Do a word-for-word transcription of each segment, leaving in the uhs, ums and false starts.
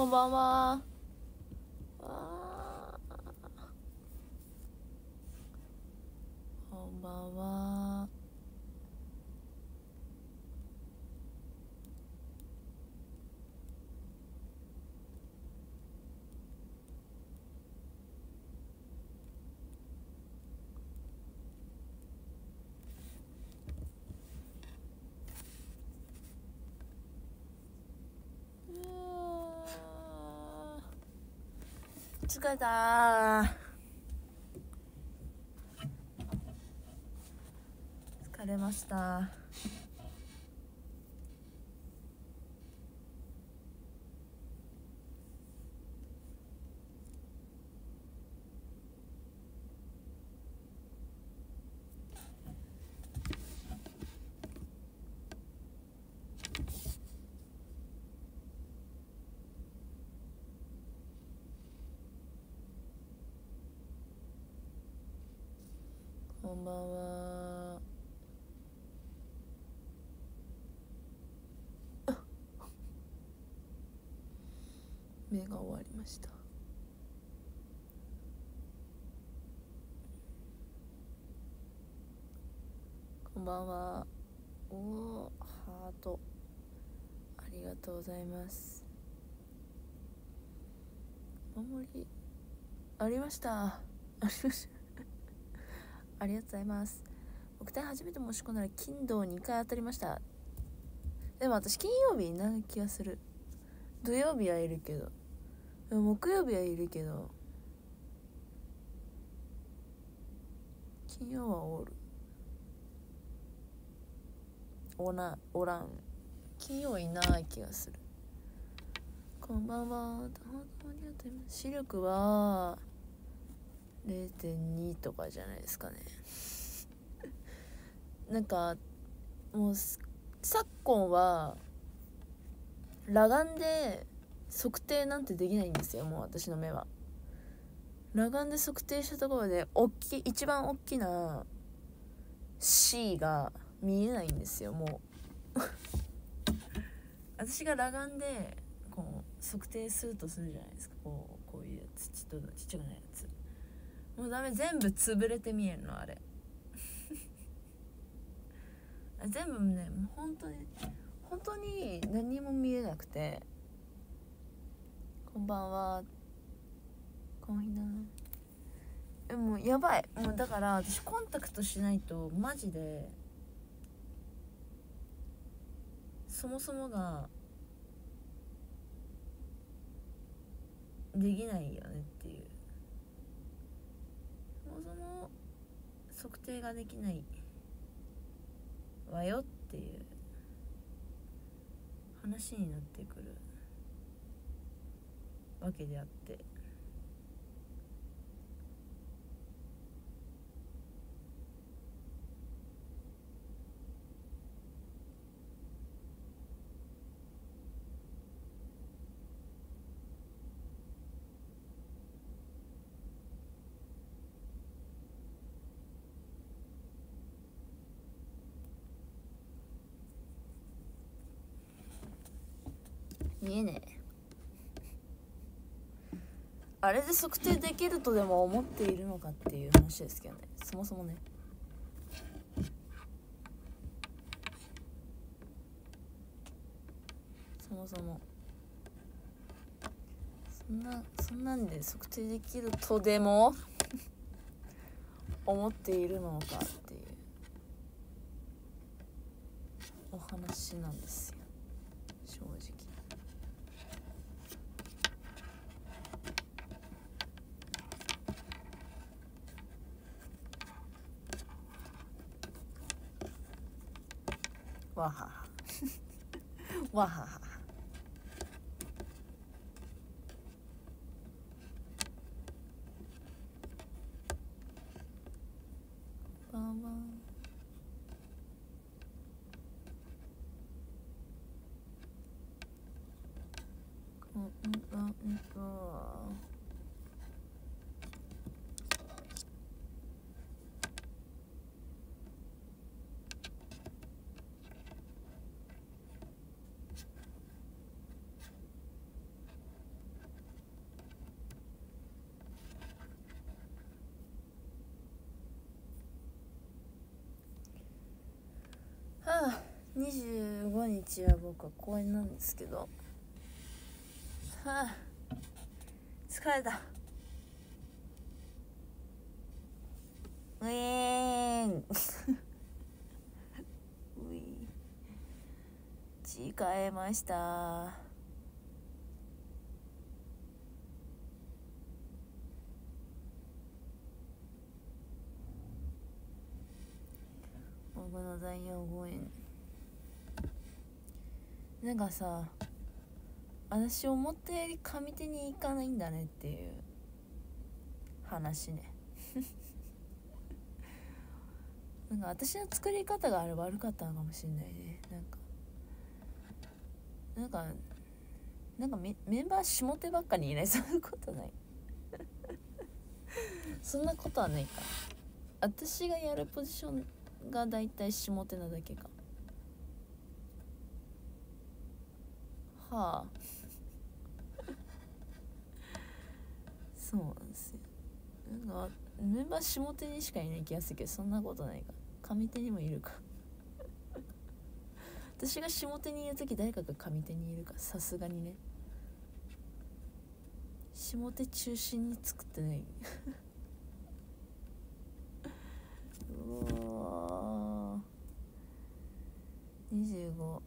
こんばんは。あこんばんは。疲れた。疲れました。こんばんは。目が終わりました。こんばんは。おお、ハート。ありがとうございます。お守り。ありました。ありました。ありがとうございます。僕体初めて申し込んだら金土にかい当たりました。でも私金曜日いない気がする。土曜日はいるけど、木曜日はいるけど、金曜はおる。おな、おらん。金曜はいない気がする。こんばんは。本当にありがとうございます。視力は。れいてんに とかじゃないですかねなんかもう昨今は裸眼で測定なんてできないんですよ。もう私の目は裸眼で測定したところで大き一番大きな C が見えないんですよ。もう私が裸眼でこう測定するとするじゃないですか。こうこういうやつちっちゃくないやつもうダメ、全部潰れて見えるのあれ全部ね、本当に本当に何も見えなくて。こんばんは。こんひな。え、もうやばい。もうだから私コンタクトしないとマジでそもそもができないよねっていう。その測定ができないわよっていう話になってくるわけであって、見えねえ。あれで測定できるとでも思っているのかっていう話ですけどね、そもそもね。そもそもそんなそんなんで測定できるとでも思っているのかっていうお話なんですよ、正直。わははわはは。こんばんは。こんばんは。にじゅうごにちは僕は公演なんですけど、はあ、疲れた。ウィーンウィー字変えました。僕の残業公演なんかさ、私表より上手に行かないんだねっていう話ねなんか私の作り方があれ悪かったのかもしれないね。なんかなんかなんか メ, メンバー下手ばっかりいない、そういうことないそんなことはないか。私がやるポジションがだいたい下手なだけか。はあそうなんですよ。なんかメンバー下手にしかいない気がするけど、そんなことないか。上手にもいるか私が下手にいるとき誰かが上手にいるか、さすがにね。下手中心に作ってないうわにじゅうご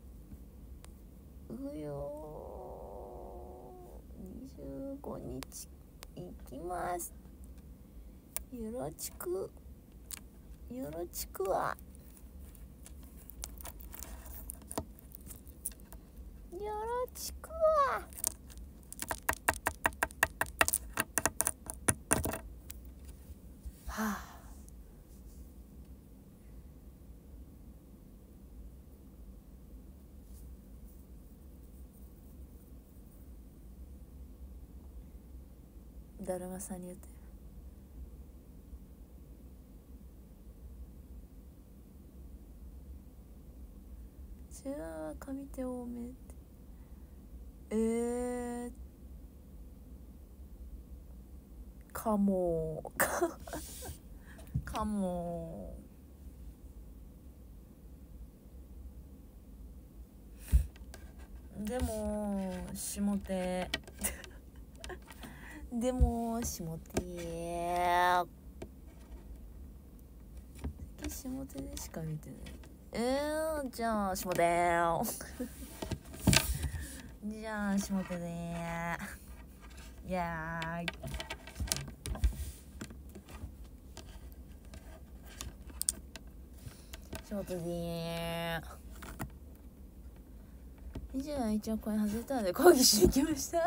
うよにじゅうごにち行きます。よろちくよろちくわよろちくわはあだるまさんに言ってじゃあ上手多めってえーかもかもでも下手でも下手下手でしか見てない。えー、じゃあ下手じゃあ下手でいやーい下手でにじゅうななにちは公演外れたので抗議しに来ました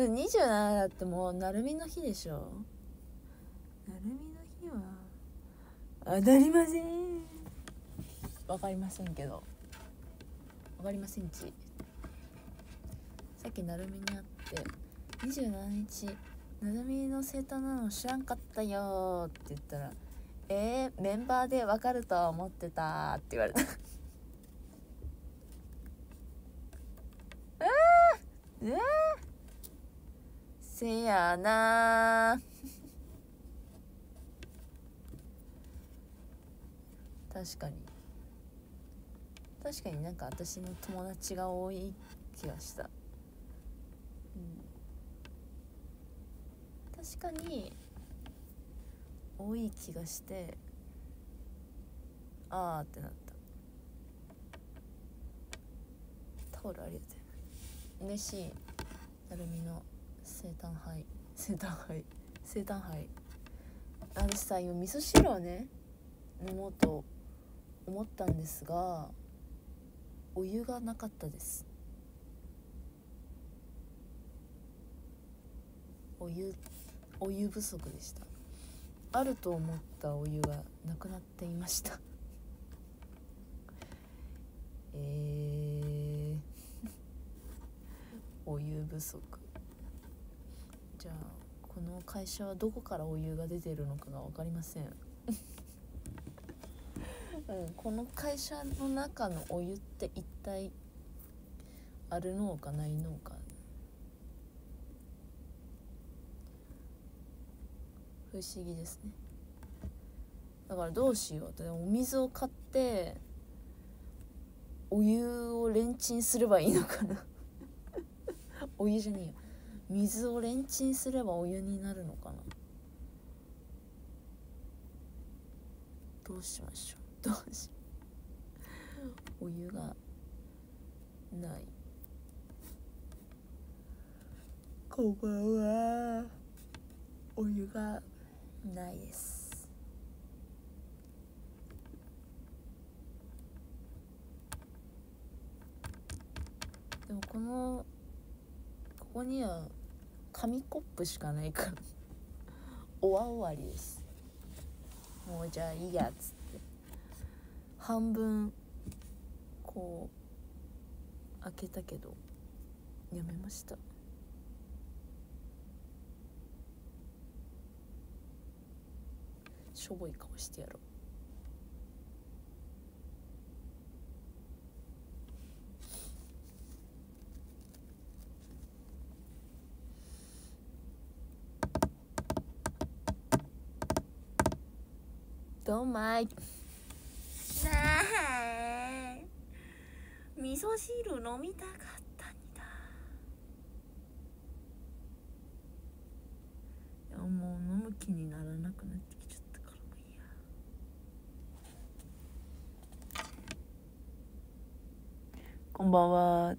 にじゅうななだってもうなるみの日でしょ。なるみの日は当たりません。わかりませんけど、わかりませんち。さっきなるみに会ってにじゅうななにちなるみの生誕なの知らんかったよって言ったら、えー、メンバーでわかるとは思ってたって言われたあーうわーせやな確かに確かになんか私の友達が多い気がした、うん、確かに多い気がしてあーってなった。タオルありがとう。嬉しいなるみの生誕杯生誕杯生誕杯。あのさ、今味噌汁をね飲もうと思ったんですが、お湯がなかったです。お湯お湯不足でした。あると思ったお湯がなくなっていましたえーお湯不足。じゃあこの会社はどこからお湯が出てるのかが分かりません、うん、この会社の中のお湯って一体あるのかないのか不思議ですね。だからどうしようってお水を買ってお湯をレンチンすればいいのかなお湯じゃねえよ、水をレンチンすればお湯になるのかな。どうしましょう、どうしお湯がない。こんばんは。お湯がないです。でもこのここには紙コップしかないからおわ終わりです。もうじゃあいいやっつって半分こう開けたけどやめました。しょぼい顔してやろう。どうまい。ねえ、味噌汁飲みたかったんだ。いやもう飲む気にならなくなってきちゃった。こんばんは。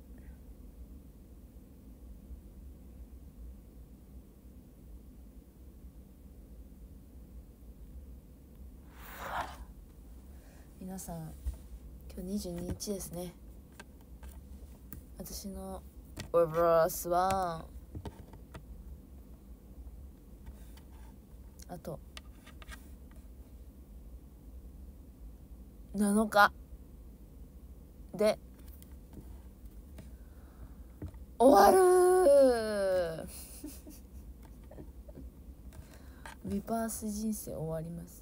皆さん、今日にじゅうににちですね。私のウェブラスワンあとなのかで終わるリバース人生終わります。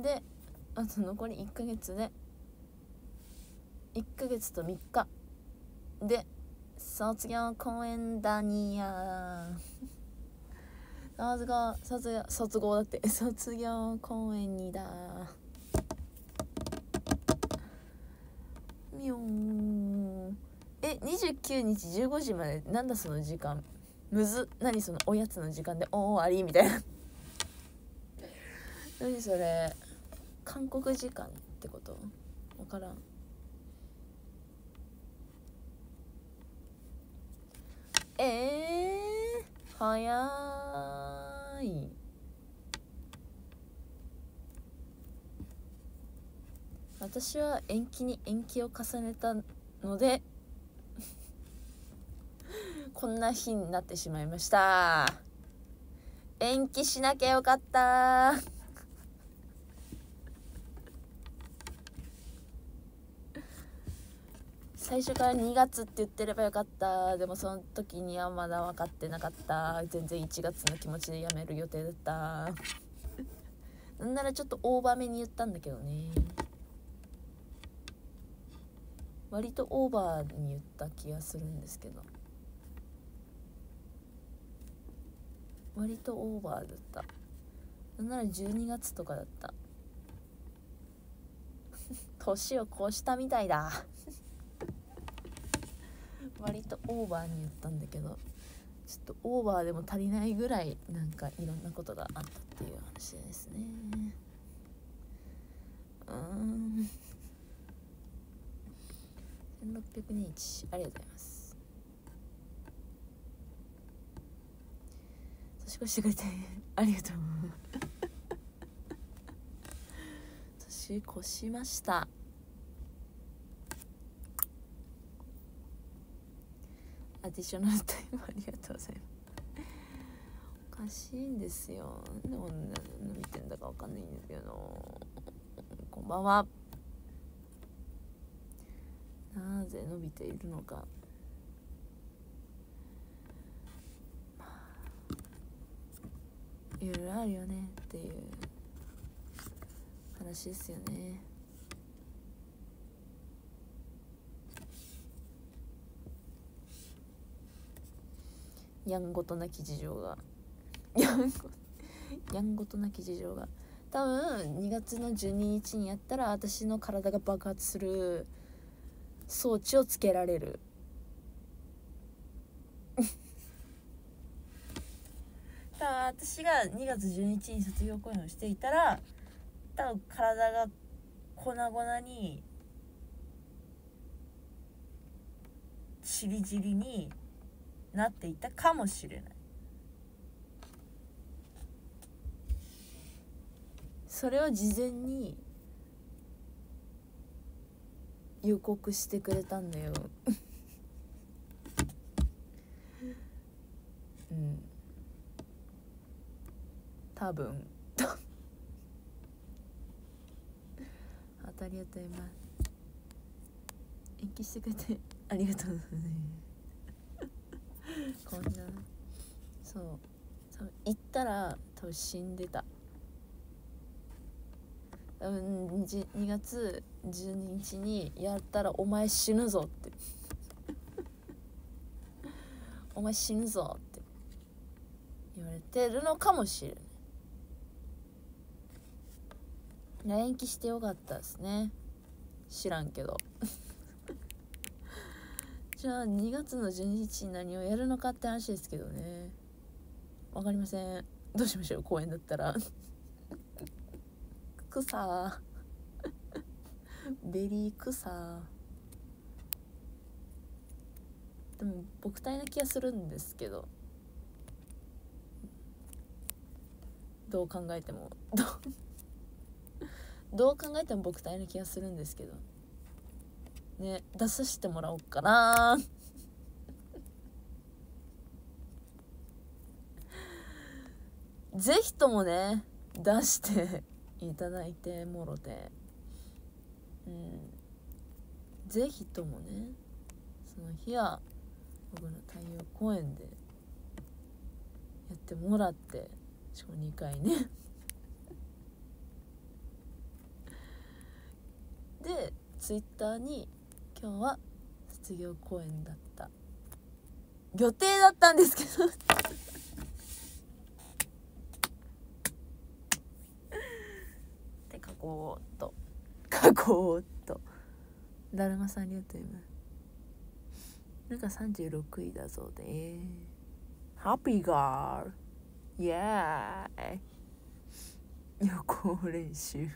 であと残りいっかげつで、いっかげつとみっかで卒業公演だにゃ卒業卒業卒業だって卒業公演にだみょん。え、にじゅうくにちじゅうごじまでなんだその時間。むずっ、何そのおやつの時間でお終わりみたいな何それ韓国時間ってことわからん。えー、早い。私は延期に延期を重ねたのでこんな日になってしまいました。延期しなきゃよかった最初からにがつって言ってればよかった。でもその時にはまだ分かってなかった。全然いちがつの気持ちでやめる予定だったなんならちょっとオーバーめに言ったんだけどね、割とオーバーに言った気がするんですけど、割とオーバーだった。なんならじゅうにがつとかだった年を越したみたいだ割とオーバーに言ったんだけど、ちょっとオーバーでも足りないぐらいなんかいろんなことがあったっていう話ですね。うーんせんろっぴゃくにちありがとうございます。年越してくれてありがとう年越しました。アディショナルタイムありがとうございますおかしいんですよ、でも何見てんだか分かんないんですけど。こんばんは。なぜ伸びているのか、まあ、いろいろあるよねっていう話ですよね。やんごとなき事情がやんごやんごとなき事情が多分にがつのじゅうににちにやったら私の体が爆発する装置をつけられる多分私がにがつじゅうににちに卒業公演をしていたら多分体が粉々にちりぢりになっていたかもしれない。それを事前に予告してくれたんだようん多分当たり当たります延期してくれてありがとうございますこんなそう多分行ったら多分死んでた。多分にがつじゅうににちにやったらお前死ぬぞってお前死ぬぞって言われてるのかもしれない。延期してよかったですね。知らんけどじゃあにがつのじゅうににちに何をやるのかって話ですけどね。わかりません。どうしましょう公演だったら草ベリー草でも僕体な気がするんですけどどう考えてもど う, どう考えても僕体な気がするんですけどね出させてもらおうかなぜひともね出していただいてもろて、うん、ぜひともねその日は僕の太陽公園でやってもらってしかもにかいねでツイッターに今日は卒業公演だった予定だったんですけどこうとかこうとだるまさんありがとうございます。なんかさんじゅうろくいだそうでーハッピーガールイエーイ予行練習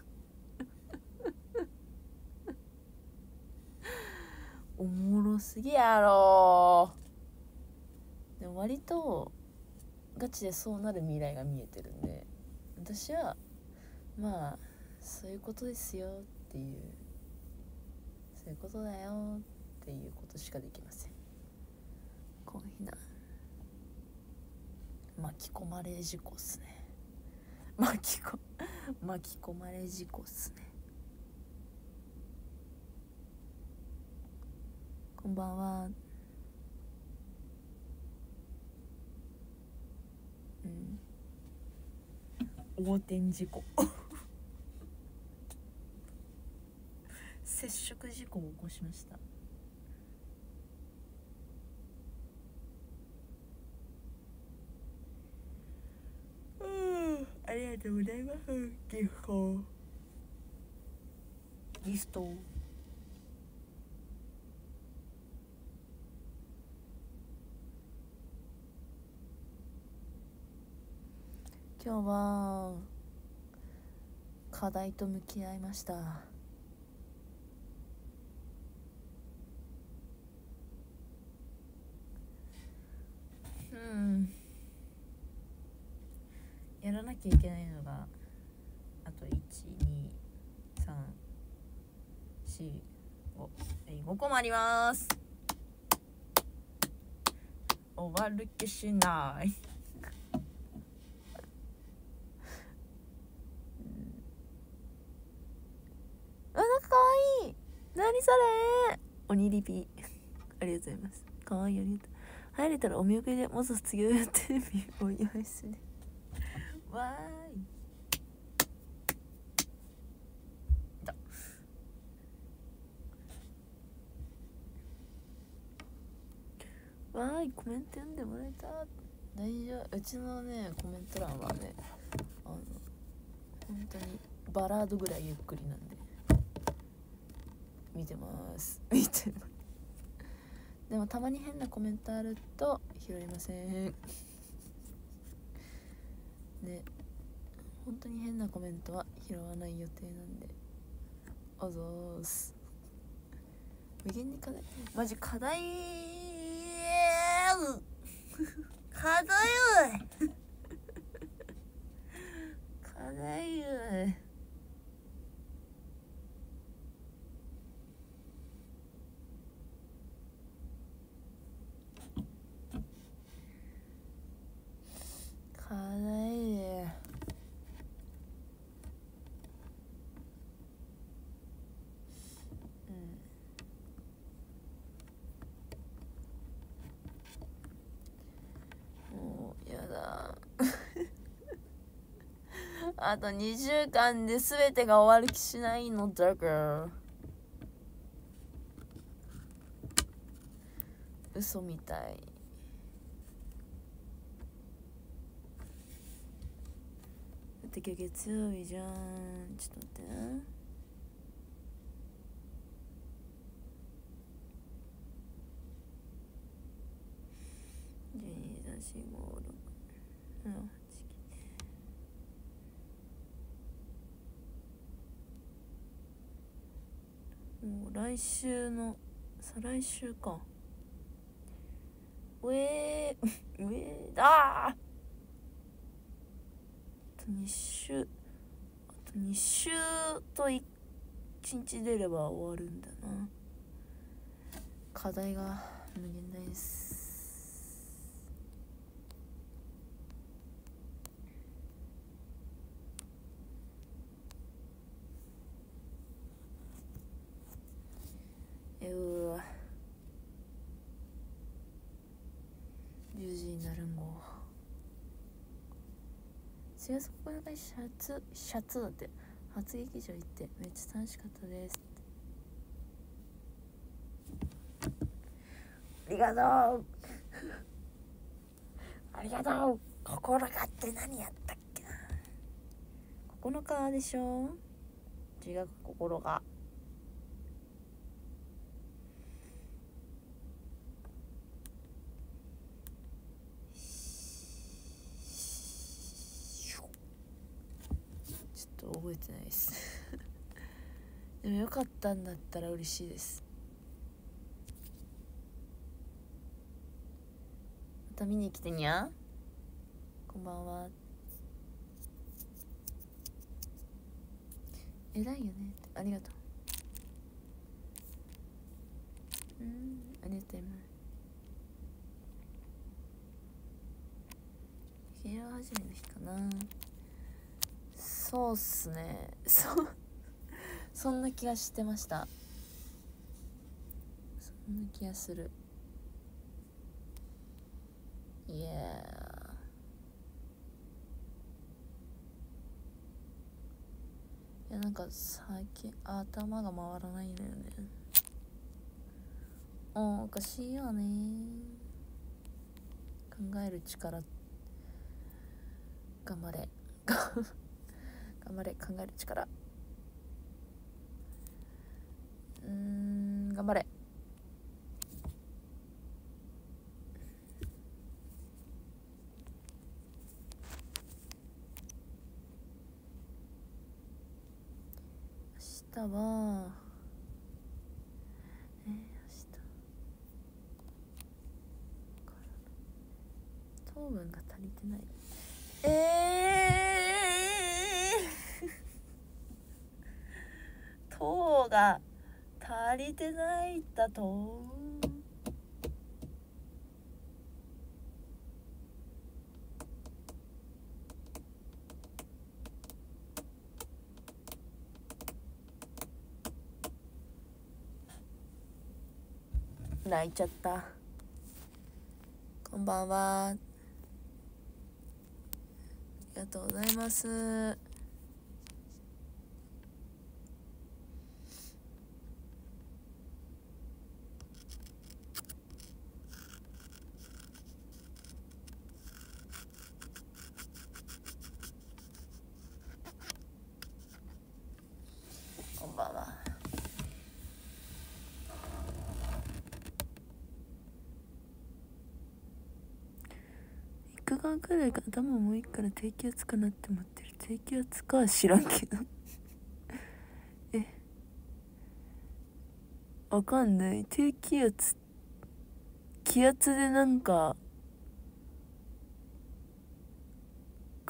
おもろすぎやろでも割とガチでそうなる未来が見えてるんで私はまあそういうことですよっていうそういうことだよっていうことしかできません。こういうな巻き込まれ事故っすね巻きこ巻き込まれ事故っすね。こんばんは。うん横転事故接触事故を起こしました。うん、ありがとうございます。ギフト。ギフト。今日は課題と向き合いました。うん、やらなきゃいけないのがあといち、に、さん、し、ご、ごこもあります。終わる気しないあ、なんかかわいい何それ鬼リピありがとうございます。かわいいありがとう入れたらお見送りでもう卒業予定日を用意するわーいだわーいコメント読んでもらえた大丈夫うちのねコメント欄はねあの本当にバラードぐらいゆっくりなんで見てます見てますでもたまに変なコメントあると拾いませんね、本当に変なコメントは拾わない予定なんであざーす。無限に課題マジ課題課題よい課題よい課題であとにしゅうかんで全てが終わる気しないのだが嘘みたいだって今日月曜日じゃんちょっと待ってなじゅうにさんしごろくななもう来週の再来週かうえーうえーだーあとにしゅうあとにしゅうといちにち出れば終わるんだな課題が無限大ですうわじゅうじになるんご四月ここのかシャツシャツだって初劇場行ってめっちゃ楽しかったですありがとうありがとうここのかって何やったっけなここのかでしょ違うここのか覚えてないですでも良かったんだったら嬉しいですまた見に来てにゃこんばんは偉いよねありがとううんありがとう昼始めの日かなそうっすねそ, そんな気がしてましたそんな気がするいやいやなんか最近頭が回らないんだよねおかしいよね考える力頑張れ頑張れ考える力うーん頑張れ明日はえー、明日糖分が足りてないえー糖が足りてないだと泣いちゃったこんばんはありがとうございます間くらいか頭もいから低気圧かなって思ってる。低気圧かは知らんけどえ、わかんない。低気圧、気圧でなんか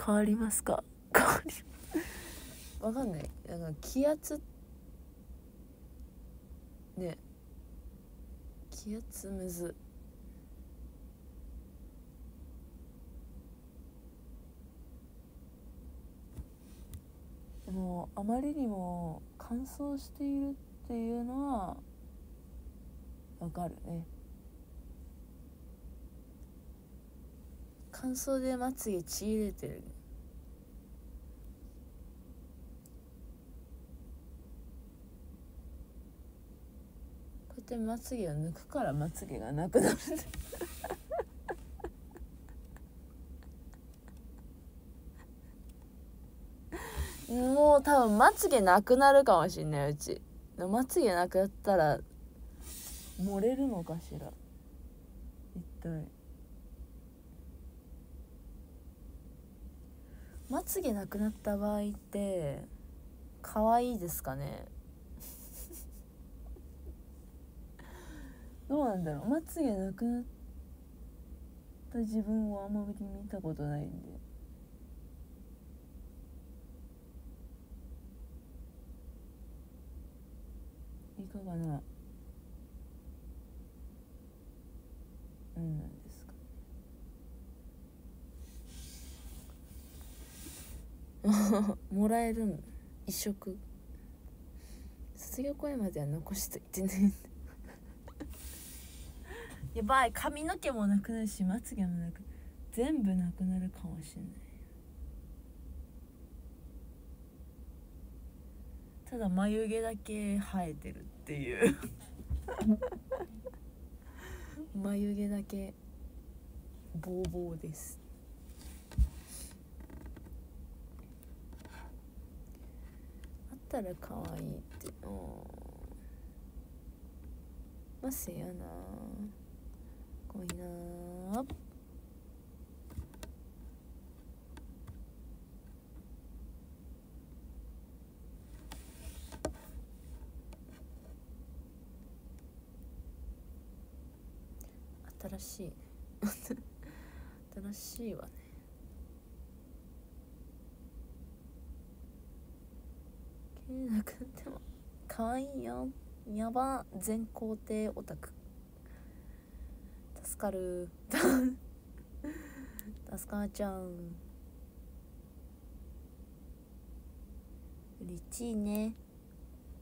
変わりますか？変わりわかんない。なんか気圧ね、気圧むずもうあまりにも乾燥しているっていうのはわかるね。乾燥でまつげ血出てる。こうやってまつげを抜くからまつげがなくなるもう多分まつげなくなるかもしんない。うちまつげなくなったら漏れるのかしら一体。まつげなくなった場合って可愛いですかねどうなんだろう。まつげなくなった自分をあんまり見たことないんで。いかがな、うんなんですかもらえるの一食。卒業公演までは残しといてねやばい。髪の毛もなくなるしまつげもなく、全部なくなるかもしれない。ただ眉毛だけ生えてるっていう眉毛だけボーボーです。あったら可愛いってますよな。こいな新しい新しいわね。切れなくなっても可愛いよ。やば、全肯定オタク助かる助かっちゃう。うれしいね。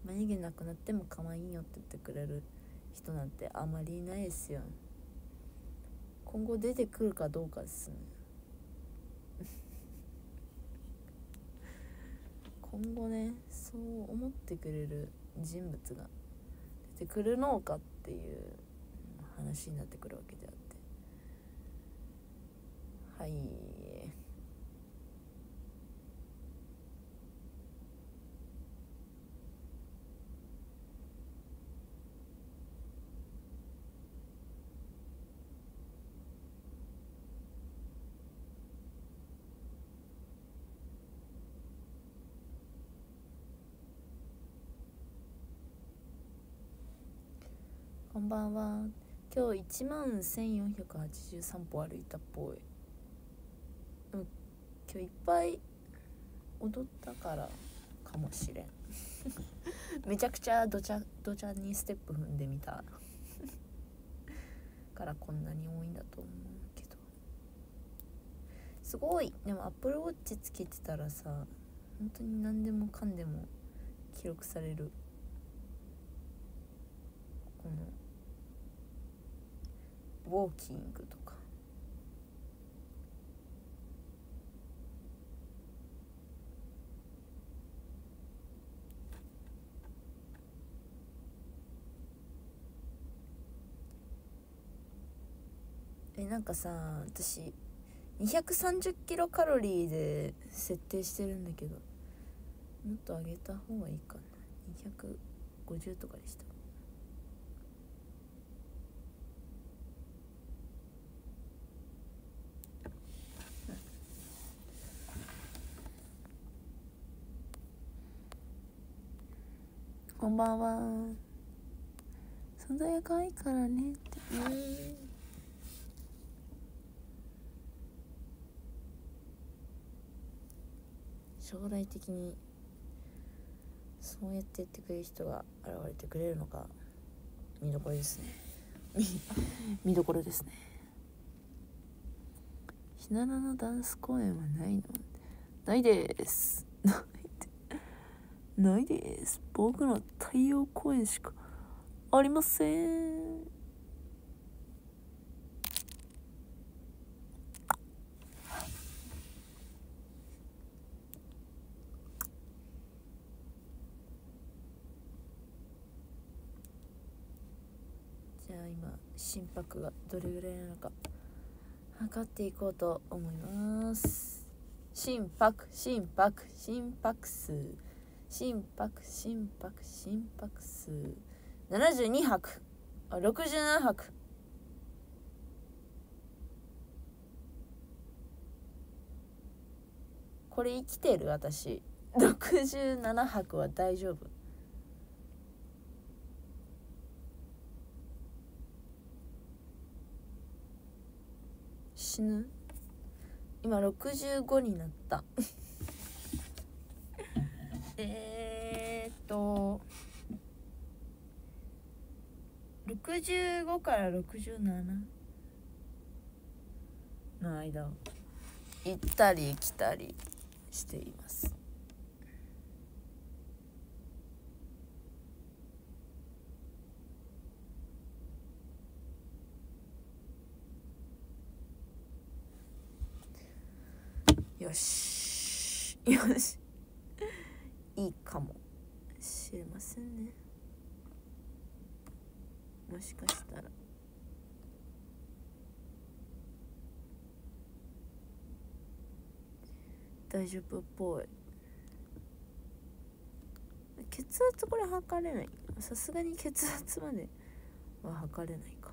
眉毛なくなっても可愛いよって言ってくれる人なんてあまりいないですよ。今後出てくるかどうかですね今後ね、そう思ってくれる人物が出てくるのかっていう話になってくるわけであって、はい、こんばんは。今日いちまんせんよんひゃくはちじゅうさんぽ歩いたっぽい。でも今日いっぱい踊ったからかもしれんめちゃくちゃドチャドチャにステップ踏んでみたからこんなに多いんだと思うけど、すごい。でも Apple Watch つけてたらさ、本当に何でもかんでも記録される。このウォーキングとかえ、なんかさ、私にひゃくさんじゅっキロカロリーで設定してるんだけど、もっと上げた方がいいかな。にひゃくごじゅうとかでした。こんばんは。さだやかわいいからねって言う。将来的にそうやって言ってくれる人が現れてくれるのか見どころですね見どころですね。ひなのダンス公演はないの？ないですないです。僕の太陽公演しかありません。じゃあ今心拍がどれぐらいなのか測っていこうと思います。心拍心拍心拍数心拍心拍心拍数ななじゅうにはくあろくじゅうななはくこれ生きてる私ろくじゅうななはくは大丈夫。死ぬ。今ろくじゅうごになったえっとろくじゅうごからろくじゅうななの間を行ったり来たりしています。よしよしいいかもしれませんね。もしかしたら大丈夫っぽい。血圧これ測れない。さすがに血圧までは測れないか。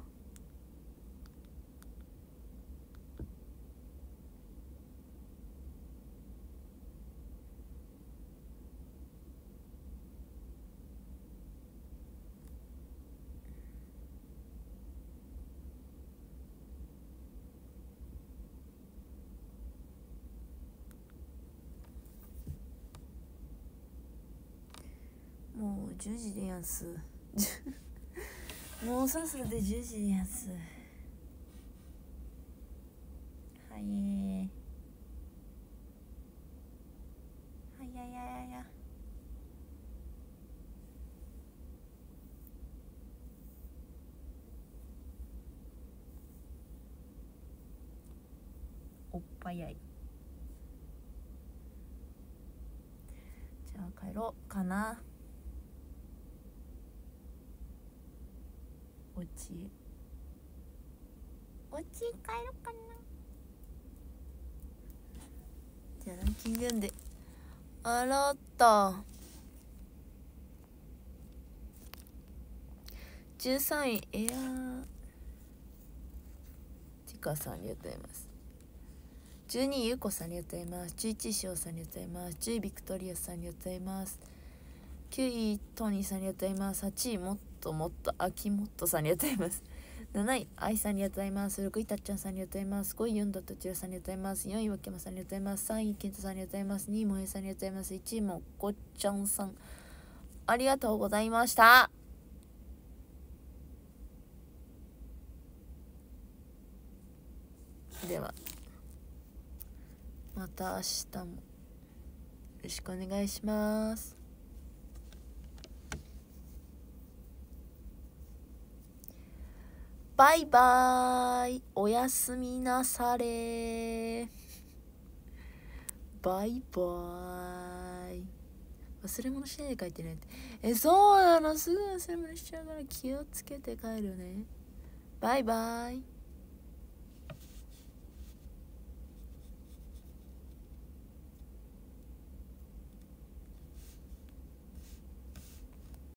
もうじゅうじでやんすもうそろそろでじゅうじでやんす。はいーはいやいやいやおっぱいやい。じゃあ帰ろうかな。お家お家帰ろうかな。じゃあランキング読んであらった。じゅうさんいエアちかさんありがとうございます。じゅうにいゆうこさんありがとうございます。じゅういちいしおさんありがとうございます。じゅういビクトリアさんありがとうございます。きゅういトニーさんありがとうございます。はちいもっともっとあきもっとさんありがとうございます。なないあいさんありがとうございます。ろくいたっちゃんさんありがとうございます。ごいユンドとちろさんありがとうございます。よんいわけまさんありがとうございます。さんいけんとさんありがとうございます。にいもえさんありがとうございます。いちいもこっちゃんさんありがとうございました。ではまた明日もよろしくお願いします。バイバーイ。おやすみなされ。バイバーイ。忘れ物しないで帰ってねって。え、そうなの。すぐ忘れ物しちゃうから気をつけて帰るね。バイバーイ。